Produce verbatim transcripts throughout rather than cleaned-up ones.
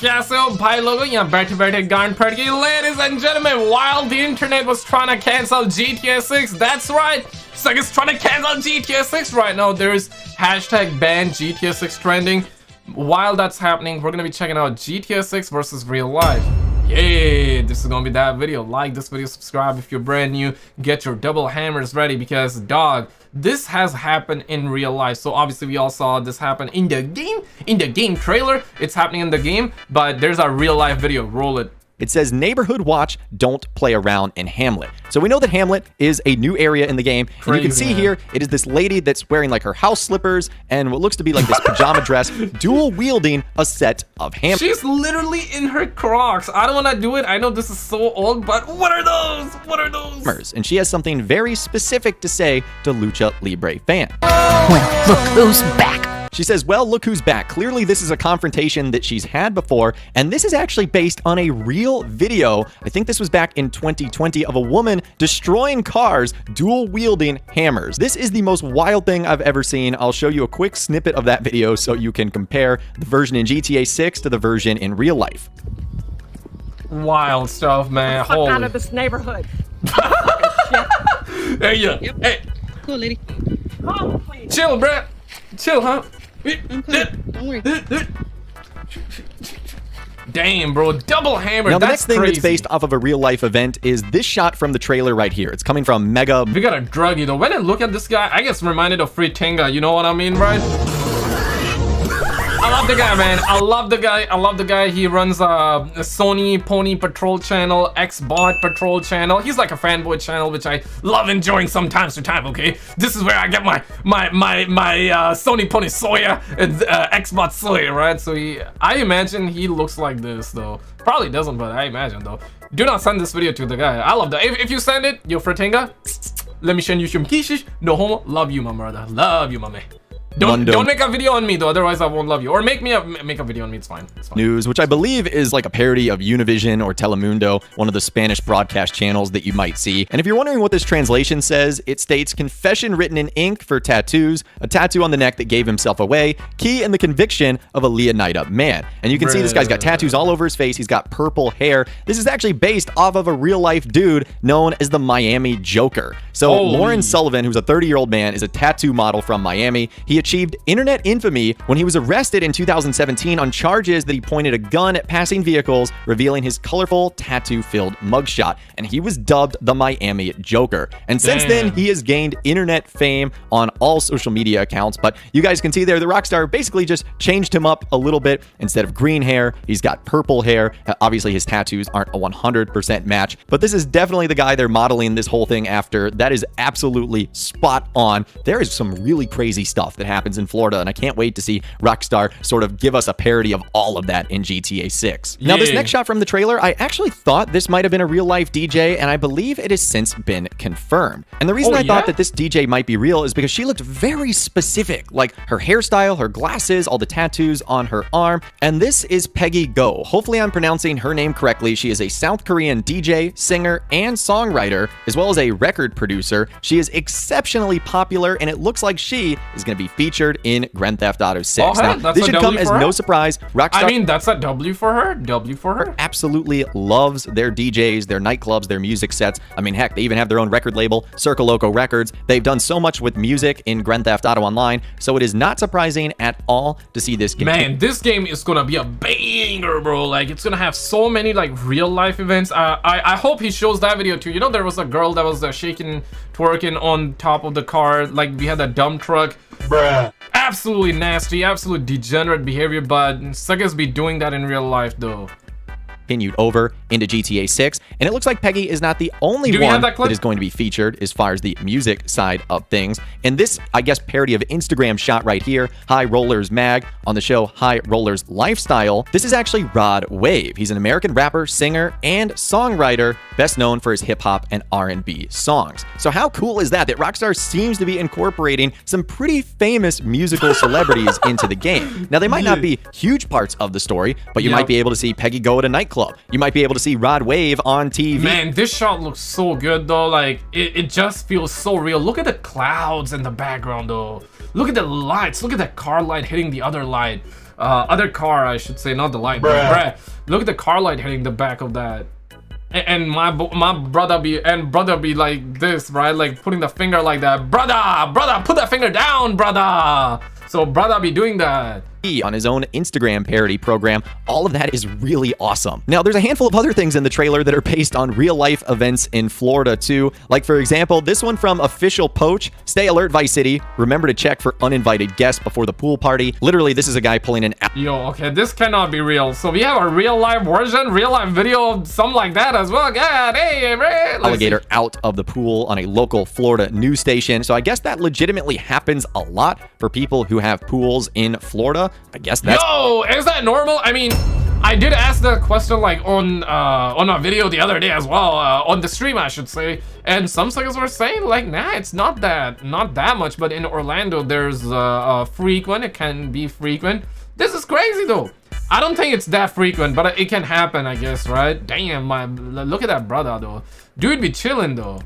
कैसे हो भाई लोगों, यहाँ बैठे बैठे गांड फट गई। Ladies and gentlemen, while the internet was trying to cancel G T A six, that's right, Sega is trying to cancel G T A six right now. There is hashtag ban G T A six trending. While that's happening, we're gonna be checking out G T A six versus real life. Yay, this is gonna be that video. Like this video, subscribe if you're brand new, get your double hammers ready because dog, this has happened in real life. So obviously we all saw this happen in the game, in the game trailer. It's happening in the game, but there's a real life video. Roll it. It says neighborhood watch, don't play around in Hamlet. So we know that Hamlet is a new area in the game. Crazy, and you can see man. Here, it is this lady that's wearing like her house slippers and what looks to be like this pajama dress, dual wielding a set of Hamlet. She's literally in her Crocs. I don't want to do it. I know this is so old, but what are those? What are those? And she has something very specific to say to Lucha Libre fans. Well, look who's back. She says, well, look who's back. Clearly, this is a confrontation that she's had before, and this is actually based on a real video. I think this was back in twenty twenty of a woman destroying cars, dual-wielding hammers. This is the most wild thing I've ever seen. I'll show you a quick snippet of that video so you can compare the version in G T A six to the version in real life. Wild stuff, man. Get the fuck out of this neighborhood. Hey, yeah. Yep. Hey. Cool, lady. Oh, please. Chill, bro. Chill, huh? Damn, bro, double hammer. Now the that's next thing crazy. That's based off of a real life event is this shot from the trailer right here. It's coming from Mega. We got a druggie though. When I look at this guy, I guess reminded of Freetanga. You know what I mean, right? I love the guy, man. I love the guy. I love the guy. He runs a Sony Pony Patrol channel, Xbox Patrol channel. He's like a fanboy channel, which I love enjoying sometimes to time. Okay, this is where I get my my my my uh, Sony Pony Soya and uh, Xbox Soya, right? So he, I imagine he looks like this though. Probably doesn't, but I imagine though. Do not send this video to the guy. I love that. If, if you send it, yo Freetanga, let me send you some kisses. No homo. Love you, my brother. Love you, my man. Don't, don't make a video on me though, otherwise I won't love you. Or make me a, make a video on me, it's fine. It's fine. News, which I believe is like a parody of Univision or Telemundo, one of the Spanish broadcast channels that you might see. And if you're wondering what this translation says, it states confession written in ink for tattoos, a tattoo on the neck that gave himself away, key in the conviction of a Leonida man. And you can Bruh. see this guy's got tattoos all over his face. He's got purple hair. This is actually based off of a real life dude known as the Miami Joker. So Holy. Lauren Sullivan, who's a thirty year old man, is a tattoo model from Miami. He achieved internet infamy when he was arrested in two thousand seventeen on charges that he pointed a gun at passing vehicles, revealing his colorful tattoo-filled mugshot, and he was dubbed the Miami Joker. And Damn. since then, he has gained internet fame on all social media accounts, but you guys can see there, the Rockstar basically just changed him up a little bit. Instead of green hair, he's got purple hair. Obviously, his tattoos aren't a one hundred percent match, but this is definitely the guy they're modeling this whole thing after. That is absolutely spot on. There is some really crazy stuff that happens happens in Florida, and I can't wait to see Rockstar sort of give us a parody of all of that in G T A six. Now, yeah. This next shot from the trailer, I actually thought this might have been a real-life D J, and I believe it has since been confirmed. And the reason oh, I yeah? thought that this D J might be real is because she looked very specific, like her hairstyle, her glasses, all the tattoos on her arm, and this is Peggy Goh. Hopefully, I'm pronouncing her name correctly. She is a South Korean D J, singer, and songwriter, as well as a record producer. She is exceptionally popular, and it looks like she is going to be featured featured in Grand Theft Auto six. Oh, hey, now, this should come as her? no surprise. Rockstar, I mean, that's a W for her. W for her. Absolutely loves their D Js, their nightclubs, their music sets. I mean, heck, they even have their own record label, Circa Loco Records. They've done so much with music in Grand Theft Auto Online, so it is not surprising at all to see this game. Man, this game is gonna be a banger, bro. Like, it's gonna have so many like real life events. Uh, I I hope he shows that video too. You know, there was a girl that was uh, shaking, twerking on top of the car. Like, we had a dump truck. Bruh. Absolutely nasty, absolute degenerate behavior, but Sega's be doing that in real life though. Continued over into G T A six, and it looks like Peggy is not the only Do one that, that is going to be featured as far as the music side of things. And this, I guess, parody of Instagram shot right here, High Rollers Mag on the show High Rollers Lifestyle. This is actually Rod Wave. He's an American rapper, singer, and songwriter, best known for his hip hop and R and B songs. So how cool is that? That Rockstar seems to be incorporating some pretty famous musical celebrities into the game. Now they might not be huge parts of the story, but you yep. might be able to see Peggy Goh at a nightclub. Club. You might be able to see Rod Wave on T V. Man, this shot looks so good though. Like it, it just feels so real. Look at the clouds in the background though. Look at the lights. Look at that car light hitting the other light. Uh, other car, I should say, not the light. Bruh. Bruh. Look at the car light hitting the back of that. And, and my my brother be and brother be like this, right? Like putting the finger like that. Brother, brother, put that finger down, brother. So brother be doing that. On his own Instagram parody program. All of that is really awesome. Now, there's a handful of other things in the trailer that are based on real-life events in Florida, too. Like, for example, this one from Official Poach. Stay alert, Vice City. Remember to check for uninvited guests before the pool party. Literally, this is a guy pulling an... Yo, okay, this cannot be real. So we have a real-life version, real-life video of something like that as well. God, hey, man. Alligator out of the pool on a local Florida news station. So I guess that legitimately happens a lot for people who have pools in Florida. I guess that's... Yo, is that normal? I mean, I did ask that question like on uh, on a video the other day as well, uh, on the stream, I should say. And some suckers were saying like, nah, it's not that, not that much. But in Orlando, there's uh, uh, frequent, it can be frequent. This is crazy though. I don't think it's that frequent, but it can happen, I guess, right? Damn, my, look at that brother though. Dude be chilling though.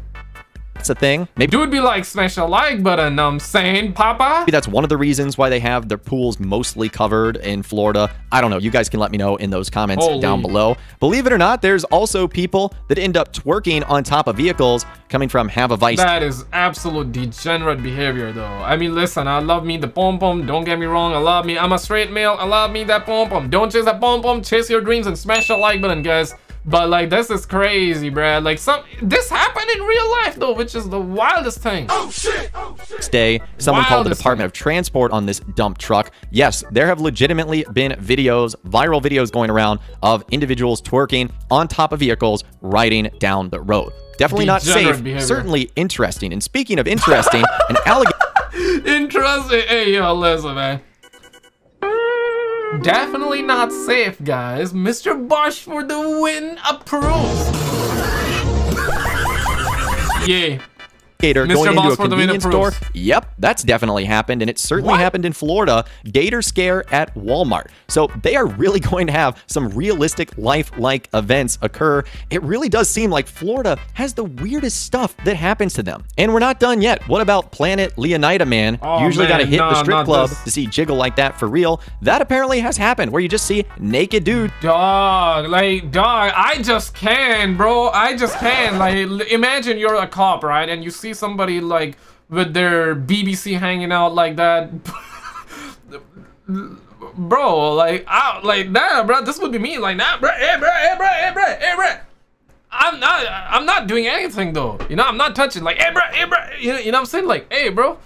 That's a thing. Maybe dude be like, smash a like button, I'm saying, Papa. Maybe that's one of the reasons why they have their pools mostly covered in Florida. I don't know. You guys can let me know in those comments Holy. down below. Believe it or not, there's also people that end up twerking on top of vehicles coming from Have a Vice. That is absolute degenerate behavior, though. I mean, listen, I love me the pom-pom. Don't get me wrong. I love me. I'm a straight male. I love me that pom-pom. Don't chase that pom-pom. Chase your dreams and smash the like button, guys. But like, this is crazy, bruh. Like, some this happened in real life though, which is the wildest thing. Oh shit! Oh shit! Day, someone wildest called the Department thing. of Transport on this dump truck. Yes, there have legitimately been videos, viral videos going around of individuals twerking on top of vehicles riding down the road. Definitely not safe. Behavior. Certainly interesting. And speaking of interesting, an alligator. Interesting. Hey, yo, listen, man. Definitely not safe, guys. Mister Bosch for the win approves. Yay. Gator Mister going Boss into a convenience store. Yep, that's definitely happened, and it certainly what? happened in Florida. Gator scare at Walmart. So they are really going to have some realistic life-like events occur. It really does seem like Florida has the weirdest stuff that happens to them. And we're not done yet. What about Planet Leonida Man? Oh, Usually man, gotta hit no, the strip club this. to see jiggle like that for real. That apparently has happened, where you just see naked dude. Dog, like, dog, I just can, bro. I just can. Like, imagine you're a cop, right? And you see somebody like with their B B C hanging out like that. Bro, like out like nah, bro, this would be me like nah, bro, hey, bro, hey, bro, hey, bro, hey, bro. I'm not I'm not doing anything though. You know, I'm not touching like hey, bro, hey, bro. You know, you know what I'm saying? Like, hey, bro.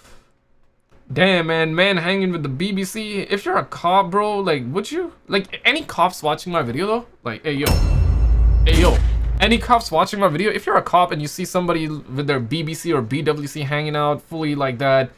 Damn, man, man hanging with the B B C. If you're a cop, bro, like would you? Like any cops watching my video though? Like, hey, yo. Hey, yo. Any cops watching my video, if you're a cop and you see somebody with their B B C or B W C hanging out fully like that,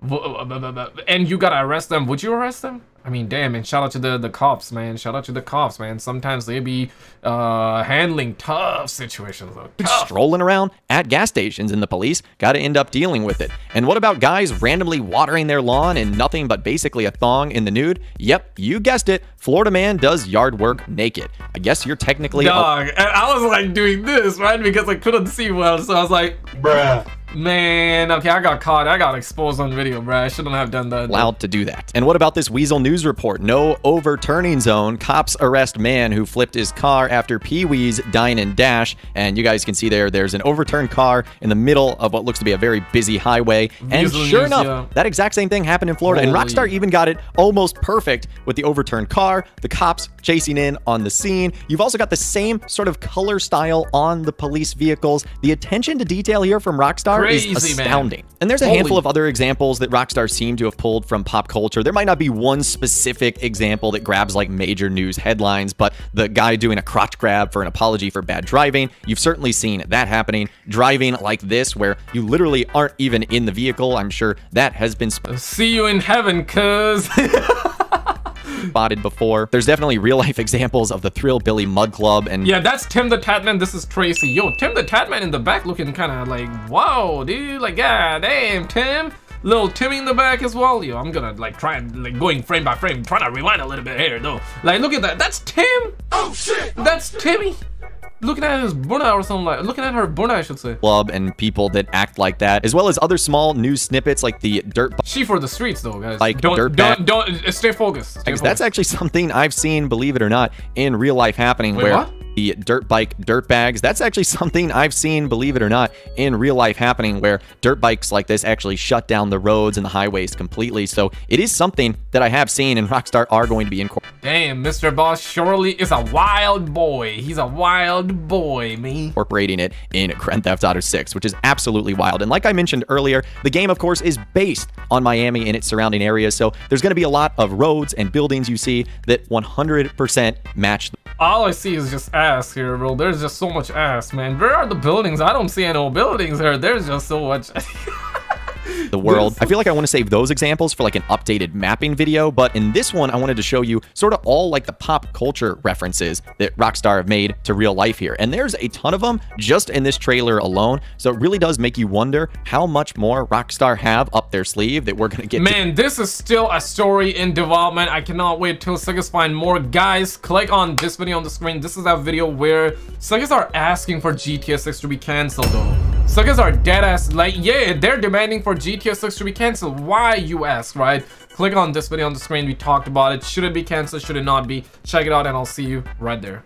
and you gotta arrest them, would you arrest them? I mean, damn, and shout out to the, the cops, man. Shout out to the cops, man. Sometimes they be uh, handling tough situations. Though. Tough. Strolling around at gas stations and the police gotta end up dealing with it. And what about guys randomly watering their lawn in nothing but basically a thong in the nude? Yep, you guessed it. Florida man does yard work naked. I guess you're technically- Dog, and I was like doing this, right? Because I couldn't see well, so I was like, bruh. Man, okay, I got caught. I got exposed on video, bro. I shouldn't have done that. Allowed to do that. And what about this Weasel News report? No overturning zone. Cops arrest man who flipped his car after Pee Wee's Dine and Dash. And you guys can see there, there's an overturned car in the middle of what looks to be a very busy highway. And Weasel sure News, enough, yeah. that exact same thing happened in Florida. Holy. And Rockstar even got it almost perfect with the overturned car, the cops chasing in on the scene. You've also got the same sort of color style on the police vehicles. The attention to detail here from Rockstar Crazy, is astounding. Man. And there's a Holy. handful of other examples that Rockstar seem to have pulled from pop culture. There might not be one specific example that grabs like major news headlines, but the guy doing a crotch grab for an apology for bad driving, you've certainly seen that happening. Driving like this, where you literally aren't even in the vehicle, I'm sure that has been... See you in heaven, cuz... spotted before. There's definitely real life examples of the Thrill Billy Mud Club and yeah, that's Tim the Tadman. This is Tracy. Yo, Tim the Tadman in the back looking kind of like, whoa, dude, like, god damn, Tim. Little Timmy in the back as well. Yo, I'm gonna like try and like going frame by frame, trying to rewind a little bit here though. Like, look at that. That's Tim. Oh shit. That's Timmy. looking at his buna or something like looking at her buna, I should say. Club and people that act like that, as well as other small news snippets like the dirt. She for the streets though, guys. Like don't dirt don't, don't uh, stay focused. Stay focused. That's actually something I've seen, believe it or not, in real life happening. Wait, where what? The dirt bike dirt bags. That's actually something I've seen, believe it or not, in real life happening where dirt bikes like this actually shut down the roads and the highways completely. So it is something that I have seen, and Rockstar are going to be in court. Damn, Mister Boss surely is a wild boy. He's a wild boy, me. Incorporating it in Grand Theft Auto six, which is absolutely wild. And like I mentioned earlier, the game, of course, is based on Miami and its surrounding areas. So there's going to be a lot of roads and buildings you see that one hundred percent match. All I see is just ass here, bro. There's just so much ass, man. Where are the buildings? I don't see any buildings here. There's just so much. The world. I feel like I want to save those examples for like an updated mapping video, but in this one I wanted to show you sort of all like the pop culture references that Rockstar have made to real life here, and there's a ton of them just in this trailer alone. So it really does make you wonder how much more Rockstar have up their sleeve that we're gonna get. Man, this is still a story in development. I cannot wait till Sega's find more. Guys, click on this video on the screen. This is that video where Sega's are asking for G T A six to be canceled though. Sega's are dead ass like, yeah, they're demanding for G T A six to be canceled. Why, you ask, right? Click on this video on the screen. We talked about it. Should it be canceled? Should it not be? Check it out, and I'll see you right there.